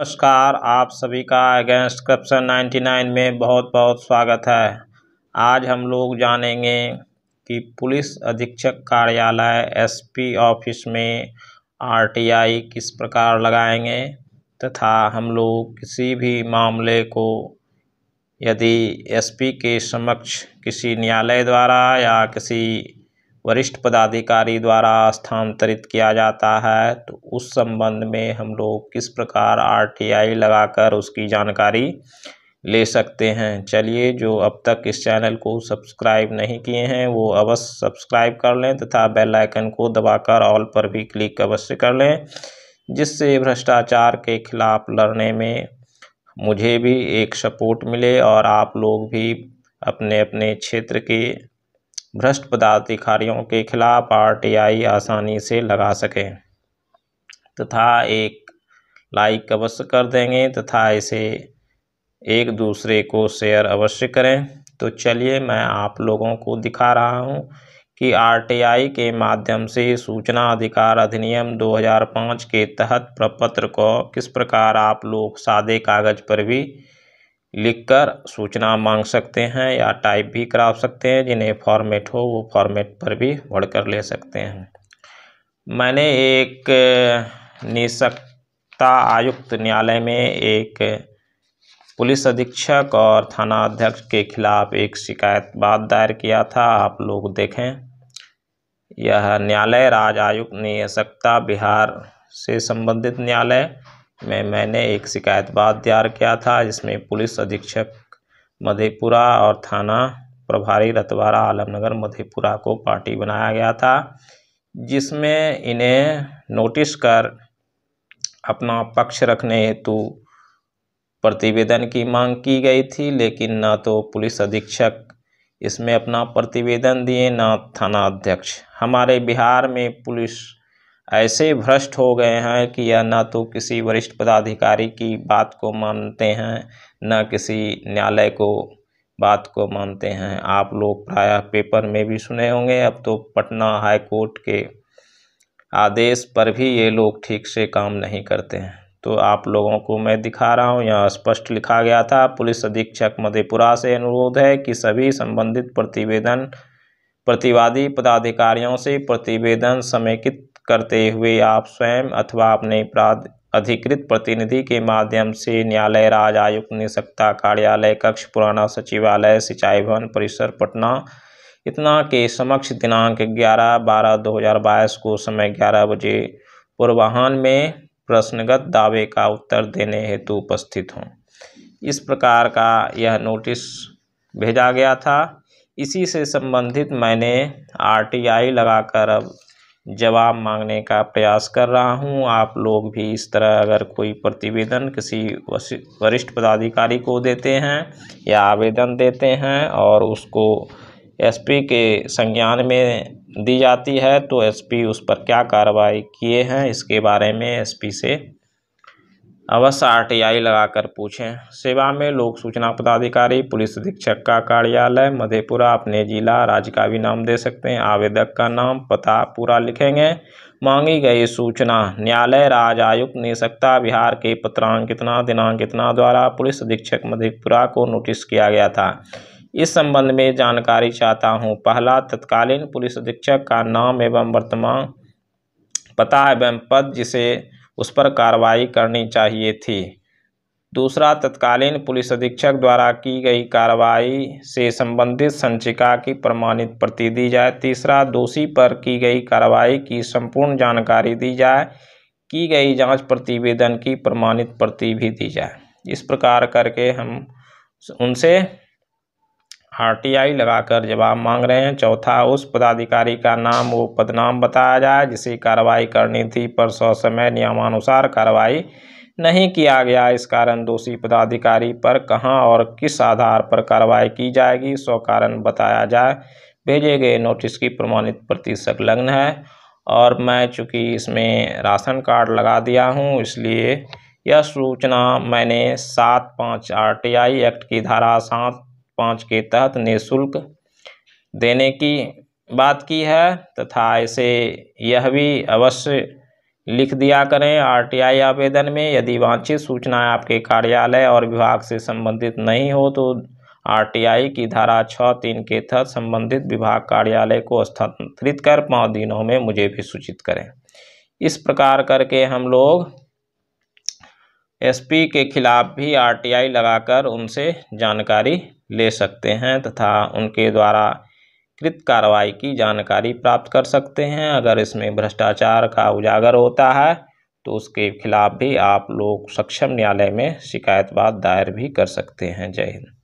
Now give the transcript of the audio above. नमस्कार, आप सभी का अगेंस्ट करप्शन 99 में बहुत बहुत स्वागत है। आज हम लोग जानेंगे कि पुलिस अधीक्षक कार्यालय एसपी ऑफिस में आरटीआई किस प्रकार लगाएंगे तथा हम लोग किसी भी मामले को यदि एसपी के समक्ष किसी न्यायालय द्वारा या किसी वरिष्ठ पदाधिकारी द्वारा स्थानांतरित किया जाता है तो उस संबंध में हम लोग किस प्रकार आरटीआई लगाकर उसकी जानकारी ले सकते हैं। चलिए, जो अब तक इस चैनल को सब्सक्राइब नहीं किए हैं वो अवश्य सब्सक्राइब कर लें तथा बेल आइकन को दबाकर ऑल पर भी क्लिक अवश्य कर लें, जिससे भ्रष्टाचार के खिलाफ लड़ने में मुझे भी एक सपोर्ट मिले और आप लोग भी अपने अपने क्षेत्र के भ्रष्ट पदाधिकारियों के खिलाफ आरटीआई आसानी से लगा सकें तथा एक लाइक अवश्य कर देंगे तथा इसे एक दूसरे को शेयर अवश्य करें। तो चलिए, मैं आप लोगों को दिखा रहा हूं कि आरटीआई के माध्यम से सूचना अधिकार अधिनियम 2005 के तहत प्रपत्र को किस प्रकार आप लोग सादे कागज़ पर भी लिखकर सूचना मांग सकते हैं या टाइप भी करा सकते हैं। जिन्हें फॉर्मेट हो वो फॉर्मेट पर भी भरकर ले सकते हैं। मैंने एक नियोक्ता आयुक्त न्यायालय में एक पुलिस अधीक्षक और थाना अध्यक्ष के खिलाफ एक शिकायतवाद दायर किया था। आप लोग देखें, यह न्यायालय राज आयुक्त नियोक्ता बिहार से संबंधित न्यायालय में मैंने एक शिकायतवाद दायर किया था, जिसमें पुलिस अधीक्षक मधेपुरा और थाना प्रभारी रतवारा आलमनगर मधेपुरा को पार्टी बनाया गया था, जिसमें इन्हें नोटिस कर अपना पक्ष रखने हेतु प्रतिवेदन की मांग की गई थी, लेकिन ना तो पुलिस अधीक्षक इसमें अपना प्रतिवेदन दिए ना थाना अध्यक्ष। हमारे बिहार में पुलिस ऐसे भ्रष्ट हो गए हैं कि यह न तो किसी वरिष्ठ पदाधिकारी की बात को मानते हैं न किसी न्यायालय को बात को मानते हैं। आप लोग प्रायः पेपर में भी सुने होंगे, अब तो पटना हाई कोर्ट के आदेश पर भी ये लोग ठीक से काम नहीं करते हैं। तो आप लोगों को मैं दिखा रहा हूँ, यहाँ स्पष्ट लिखा गया था, पुलिस अधीक्षक मधेपुरा से अनुरोध है कि सभी संबंधित प्रतिवादी पदाधिकारियों से प्रतिवेदन समेकित करते हुए आप स्वयं अथवा अपने अधिकृत प्रतिनिधि के माध्यम से न्यायालय राज आयुक्त नियोक्ता कार्यालय कक्ष पुराना सचिवालय सिंचाई भवन परिसर पटना इतना के समक्ष दिनांक 11/12/2022 को समय 11 बजे पूर्वाह्न में प्रश्नगत दावे का उत्तर देने हेतु उपस्थित हों। इस प्रकार का यह नोटिस भेजा गया था। इसी से संबंधित मैंने आरटीआई लगाकर अब जवाब मांगने का प्रयास कर रहा हूं। आप लोग भी इस तरह अगर कोई प्रतिवेदन किसी वरिष्ठ पदाधिकारी को देते हैं या आवेदन देते हैं और उसको एसपी के संज्ञान में दी जाती है तो एसपी उस पर क्या कार्रवाई किए हैं इसके बारे में एसपी से अवश्य आरटीआई लगाकर पूछें। सेवा में लोक सूचना पदाधिकारी पुलिस अधीक्षक का कार्यालय मधेपुरा अपने जिला राज्य का भी नाम दे सकते हैं। आवेदक का नाम पता पूरा लिखेंगे। मांगी गई सूचना न्यायालय राज आयुक्त नियोक्ता बिहार के पत्रांक इतना दिनांक इतना द्वारा पुलिस अधीक्षक मधेपुरा को नोटिस किया गया था, इस संबंध में जानकारी चाहता हूँ। पहला, तत्कालीन पुलिस अधीक्षक का नाम एवं वर्तमान पता एवं पद जिसे उस पर कार्रवाई करनी चाहिए थी। दूसरा, तत्कालीन पुलिस अधीक्षक द्वारा की गई कार्रवाई से संबंधित संचिका की प्रमाणित प्रति दी जाए। तीसरा, दोषी पर की गई कार्रवाई की संपूर्ण जानकारी दी जाए। की गई जांच प्रतिवेदन की प्रमाणित प्रति भी दी जाए। इस प्रकार करके हम उनसे आरटीआई लगाकर जवाब मांग रहे हैं। चौथा, उस पदाधिकारी का नाम वो पदनाम बताया जाए जिसे कार्रवाई करनी थी पर ससमय नियमानुसार कार्रवाई नहीं किया गया, इस कारण दोषी पदाधिकारी पर कहां और किस आधार पर कार्रवाई की जाएगी सो कारण बताया जाए। भेजे गए नोटिस की प्रमाणित प्रति संलग्न है और मैं चूँकि इसमें राशन कार्ड लगा दिया हूँ इसलिए यह सूचना मैंने 7/5 आरटीआई एक्ट की धारा 7/5 के तहत निःशुल्क देने की बात की है तथा इसे यह भी अवश्य लिख दिया करें आरटीआई आवेदन में। यदि वांछित सूचनाएं आपके कार्यालय और विभाग से संबंधित नहीं हो तो आरटीआई की धारा 6(3) के तहत संबंधित विभाग कार्यालय को स्थानांतरित कर 5 दिनों में मुझे भी सूचित करें। इस प्रकार करके हम लोग एसपी के खिलाफ भी आरटीआई लगाकर उनसे जानकारी ले सकते हैं तथा उनके द्वारा कृत कार्रवाई की जानकारी प्राप्त कर सकते हैं। अगर इसमें भ्रष्टाचार का उजागर होता है तो उसके खिलाफ भी आप लोग सक्षम न्यायालय में शिकायत बात दायर भी कर सकते हैं। जय हिंद।